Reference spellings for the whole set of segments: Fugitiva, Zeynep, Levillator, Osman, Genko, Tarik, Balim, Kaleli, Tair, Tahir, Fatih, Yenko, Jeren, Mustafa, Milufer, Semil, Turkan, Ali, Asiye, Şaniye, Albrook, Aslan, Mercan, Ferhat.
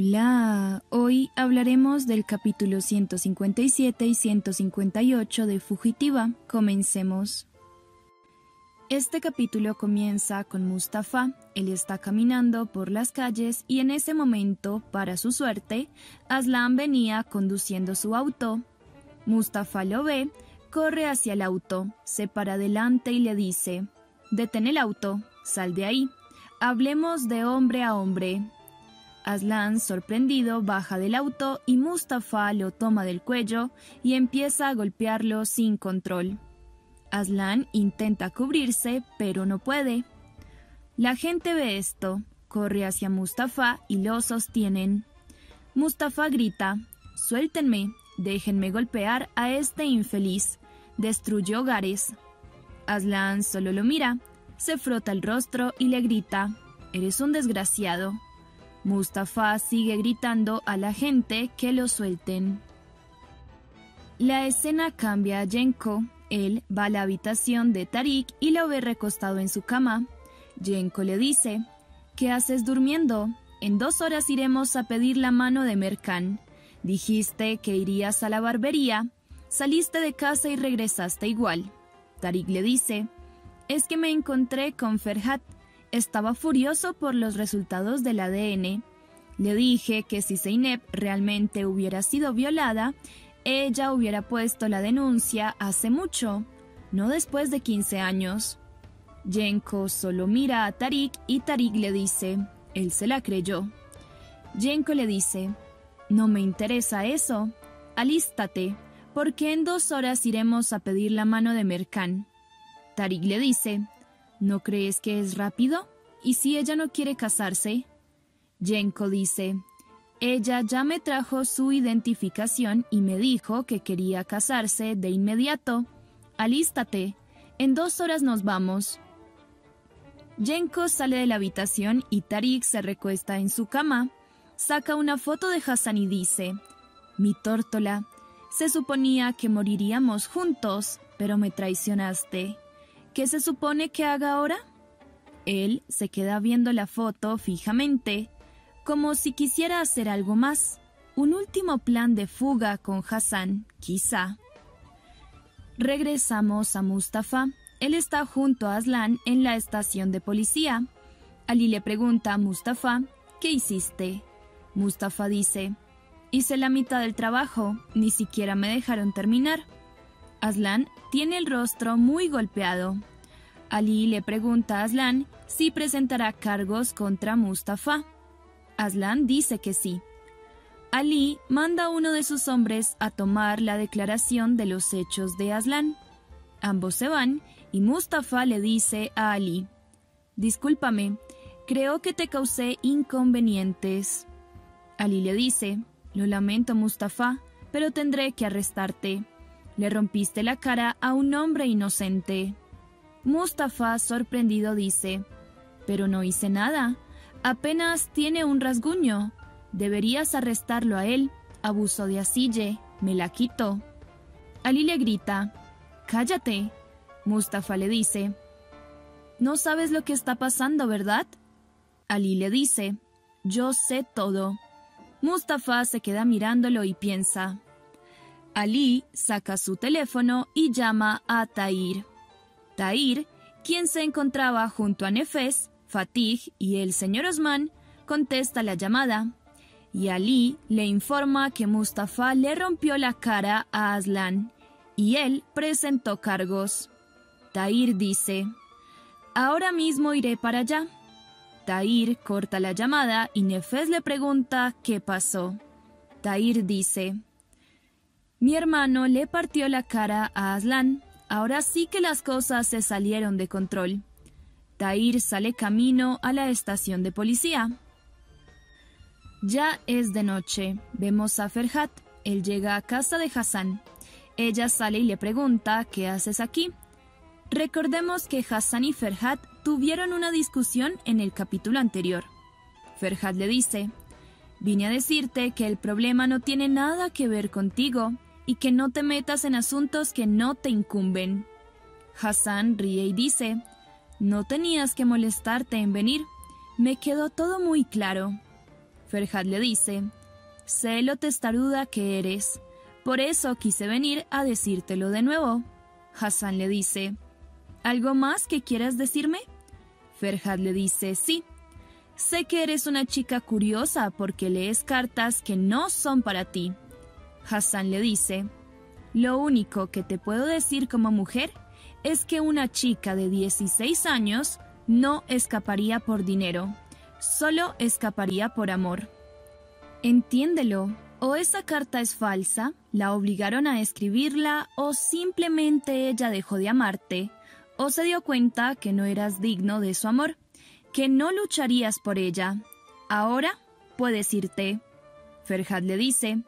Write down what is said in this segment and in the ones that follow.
Hola, hoy hablaremos del capítulo 157 y 158 de Fugitiva. Comencemos. Este capítulo comienza con Mustafa. Él está caminando por las calles y en ese momento, para su suerte, Aslan venía conduciendo su auto. Mustafa lo ve, corre hacia el auto, se para adelante y le dice: «Detén el auto, sal de ahí, hablemos de hombre a hombre». Aslan, sorprendido, baja del auto y Mustafa lo toma del cuello y empieza a golpearlo sin control. Aslan intenta cubrirse, pero no puede. La gente ve esto, corre hacia Mustafa y lo sostienen. Mustafa grita: «Suéltenme, déjenme golpear a este infeliz, destruye hogares». Aslan solo lo mira, se frota el rostro y le grita: «Eres un desgraciado». Mustafa sigue gritando a la gente que lo suelten. La escena cambia a Genko. Él va a la habitación de Tarik y lo ve recostado en su cama. Genko le dice: «¿Qué haces durmiendo? En 2 horas iremos a pedir la mano de Mercan. Dijiste que irías a la barbería, saliste de casa y regresaste igual». Tarik le dice: «Es que me encontré con Ferhat, estaba furioso por los resultados del ADN. Le dije que si Zeynep realmente hubiera sido violada, ella hubiera puesto la denuncia hace mucho, no después de 15 años». Yenko solo mira a Tarik y Tarik le dice: «Él se la creyó». Yenko le dice: «No me interesa eso, alístate, porque en 2 horas iremos a pedir la mano de Mercan». Tarik le dice: «¿No crees que es rápido? ¿Y si ella no quiere casarse?». Yenko dice: «Ella ya me trajo su identificación y me dijo que quería casarse de inmediato. Alístate, en 2 horas nos vamos». Yenko sale de la habitación y Tarik se recuesta en su cama. Saca una foto de Hassan y dice: «Mi tórtola, se suponía que moriríamos juntos, pero me traicionaste. ¿Qué se supone que haga ahora?». Él se queda viendo la foto fijamente, como si quisiera hacer algo más, un último plan de fuga con Hassan, quizá. Regresamos a Mustafa. Él está junto a Aslan en la estación de policía. Ali le pregunta a Mustafa: «¿Qué hiciste?». Mustafa dice: «Hice la mitad del trabajo, ni siquiera me dejaron terminar». Aslan tiene el rostro muy golpeado. Ali le pregunta a Aslan si presentará cargos contra Mustafa. Aslan dice que sí. Ali manda a uno de sus hombres a tomar la declaración de los hechos de Aslan. Ambos se van y Mustafa le dice a Ali: «Discúlpame, creo que te causé inconvenientes». Ali le dice: «Lo lamento, Mustafa, pero tendré que arrestarte. Le rompiste la cara a un hombre inocente». Mustafa, sorprendido, dice: «Pero no hice nada, apenas tiene un rasguño. Deberías arrestarlo a él, abusó de Asiye, me la quitó». Ali le grita: «Cállate». Mustafa le dice: «No sabes lo que está pasando, ¿verdad?». Ali le dice: «Yo sé todo». Mustafa se queda mirándolo y piensa. Ali saca su teléfono y llama a Tair. Tair, quien se encontraba junto a Nefes, Fatih y el señor Osman, contesta la llamada. Y Ali le informa que Mustafa le rompió la cara a Aslan y él presentó cargos. Tair dice: «Ahora mismo iré para allá». Tair corta la llamada y Nefes le pregunta qué pasó. Tair dice: «Mi hermano le partió la cara a Aslan. Ahora sí que las cosas se salieron de control». Tair sale camino a la estación de policía. Ya es de noche. Vemos a Ferhat. Él llega a casa de Hassan. Ella sale y le pregunta: «¿Qué haces aquí?». Recordemos que Hassan y Ferhat tuvieron una discusión en el capítulo anterior. Ferhat le dice: «Vine a decirte que el problema no tiene nada que ver contigo y que no te metas en asuntos que no te incumben». Hassan ríe y dice: «No tenías que molestarte en venir, me quedó todo muy claro». Ferhat le dice: «Sé lo testaruda que eres, por eso quise venir a decírtelo de nuevo». Hassan le dice: «¿Algo más que quieras decirme?». Ferhat le dice: «Sí, sé que eres una chica curiosa porque lees cartas que no son para ti». Hassan le dice: «Lo único que te puedo decir como mujer es que una chica de 16 años no escaparía por dinero, solo escaparía por amor. Entiéndelo, o esa carta es falsa, la obligaron a escribirla, o simplemente ella dejó de amarte, o se dio cuenta que no eras digno de su amor, que no lucharías por ella. Ahora puedes irte». Ferhat le dice: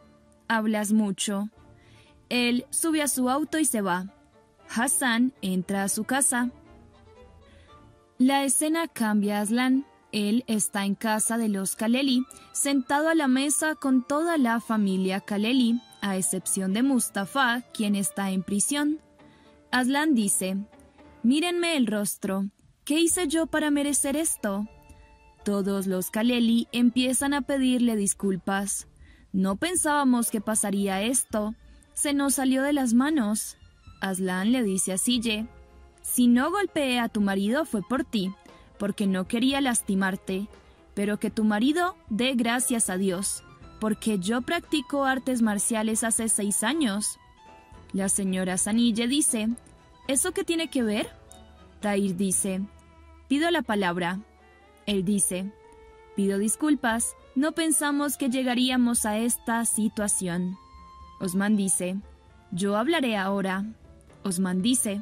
«Hablas mucho». Él sube a su auto y se va. Hassan entra a su casa. La escena cambia a Aslan. Él está en casa de los Kaleli, sentado a la mesa con toda la familia Kaleli, a excepción de Mustafa, quien está en prisión. Aslan dice: «Mírenme el rostro, ¿qué hice yo para merecer esto?». Todos los Kaleli empiezan a pedirle disculpas. «No pensábamos que pasaría esto, se nos salió de las manos». Aslan le dice a Asiye: «Si no golpeé a tu marido fue por ti, porque no quería lastimarte, pero que tu marido dé gracias a Dios, porque yo practico artes marciales hace 6 años». La señora Şaniye dice: «¿Eso qué tiene que ver?». Tair dice: «Pido la palabra». Él dice: «Pido disculpas, no pensamos que llegaríamos a esta situación». Osman dice: «Yo hablaré ahora». Osman dice: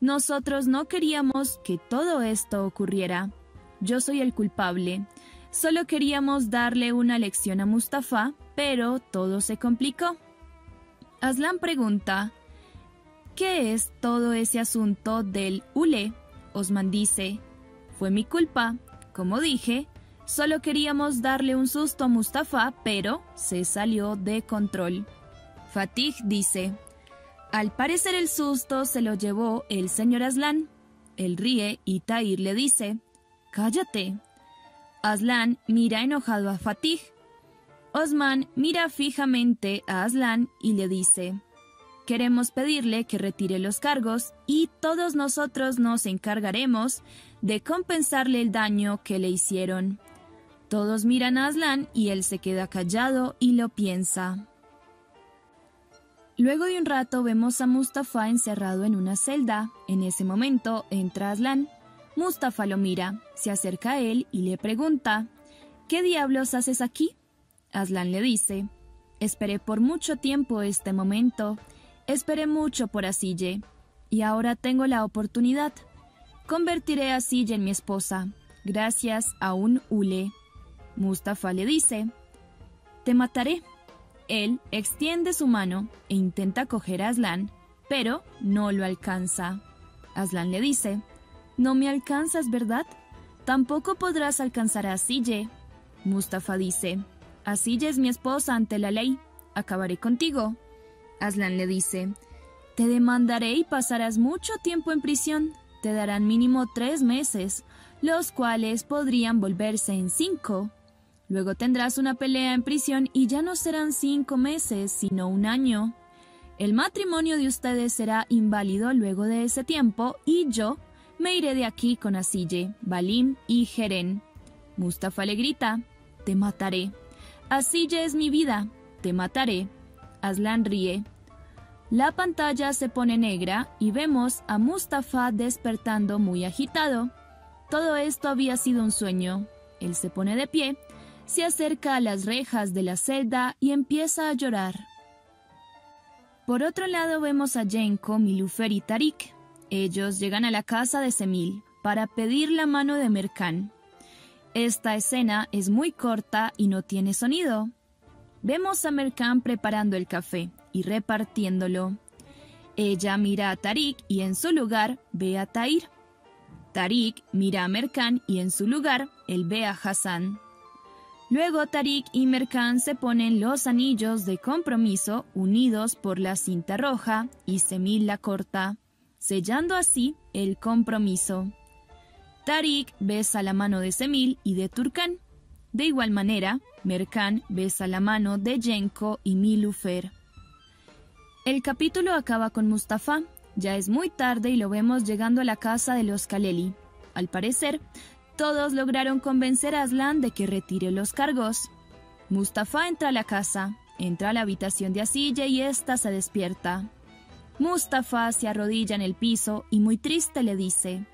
«Nosotros no queríamos que todo esto ocurriera. Yo soy el culpable. Solo queríamos darle una lección a Mustafa, pero todo se complicó». Aslan pregunta: «¿Qué es todo ese asunto del hule?». Osman dice: «Fue mi culpa. Como dije, solo queríamos darle un susto a Mustafa, pero se salió de control». Fatih dice: «Al parecer el susto se lo llevó el señor Aslan». Él ríe y Tahir le dice: «Cállate». Aslan mira enojado a Fatih. Osman mira fijamente a Aslan y le dice: «Queremos pedirle que retire los cargos y todos nosotros nos encargaremos de compensarle el daño que le hicieron». Todos miran a Aslan y él se queda callado y lo piensa. Luego de un rato vemos a Mustafa encerrado en una celda. En ese momento entra Aslan. Mustafa lo mira, se acerca a él y le pregunta: «¿Qué diablos haces aquí?». Aslan le dice: «Esperé por mucho tiempo este momento, esperé mucho por Asiye, y ahora tengo la oportunidad. Convertiré a Asiye en mi esposa, gracias a un hule». Mustafa le dice: «Te mataré». Él extiende su mano e intenta coger a Aslan, pero no lo alcanza. Aslan le dice: «No me alcanzas, ¿verdad? Tampoco podrás alcanzar a Asiye». Mustafa dice: «Asiye es mi esposa ante la ley, acabaré contigo». Aslan le dice: «Te demandaré y pasarás mucho tiempo en prisión, te darán mínimo 3 meses, los cuales podrían volverse en 5. Luego tendrás una pelea en prisión y ya no serán 5 meses, sino 1 año. El matrimonio de ustedes será inválido luego de ese tiempo y yo me iré de aquí con Asiye, Balim y Jeren». Mustafa le grita: «Te mataré. Asiye es mi vida, te mataré». Aslan ríe. La pantalla se pone negra y vemos a Mustafa despertando muy agitado. Todo esto había sido un sueño. Él se pone de pie, se acerca a las rejas de la celda y empieza a llorar. Por otro lado vemos a Genko, Milufer y Tarik. Ellos llegan a la casa de Semil para pedir la mano de Mercan. Esta escena es muy corta y no tiene sonido. Vemos a Mercan preparando el café y repartiéndolo. Ella mira a Tarik y en su lugar ve a Tair. Tarik mira a Mercan y en su lugar él ve a Hassan. Luego Tarik y Mercan se ponen los anillos de compromiso unidos por la cinta roja y Semil la corta, sellando así el compromiso. Tarik besa la mano de Semil y de Turkan. De igual manera, Mercan besa la mano de Genko y Milufer. El capítulo acaba con Mustafa. Ya es muy tarde y lo vemos llegando a la casa de los Kaleli. Al parecer, todos lograron convencer a Aslan de que retire los cargos. Mustafa entra a la casa, entra a la habitación de Asiye y ésta se despierta. Mustafa se arrodilla en el piso y muy triste le dice: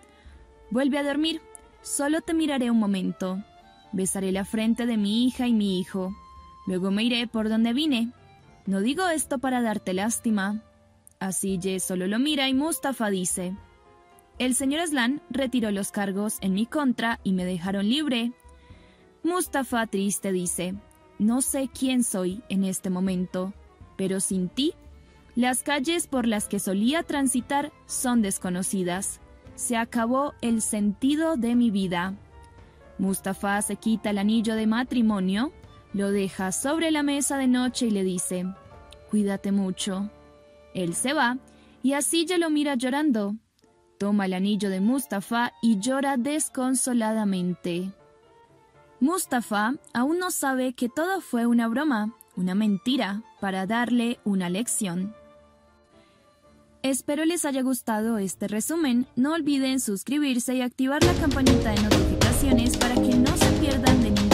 «Vuelve a dormir, solo te miraré un momento. Besaré la frente de mi hija y mi hijo. Luego me iré por donde vine. No digo esto para darte lástima». Asiye solo lo mira y Mustafa dice: «El señor Aslan retiró los cargos en mi contra y me dejaron libre». Mustafa triste dice: «No sé quién soy en este momento, pero sin ti, las calles por las que solía transitar son desconocidas. Se acabó el sentido de mi vida». Mustafa se quita el anillo de matrimonio, lo deja sobre la mesa de noche y le dice: «Cuídate mucho». Él se va y Asiye lo mira llorando. Toma el anillo de Mustafa y llora desconsoladamente. Mustafa aún no sabe que todo fue una broma, una mentira, para darle una lección. Espero les haya gustado este resumen. No olviden suscribirse y activar la campanita de notificaciones para que no se pierdan de ningún video.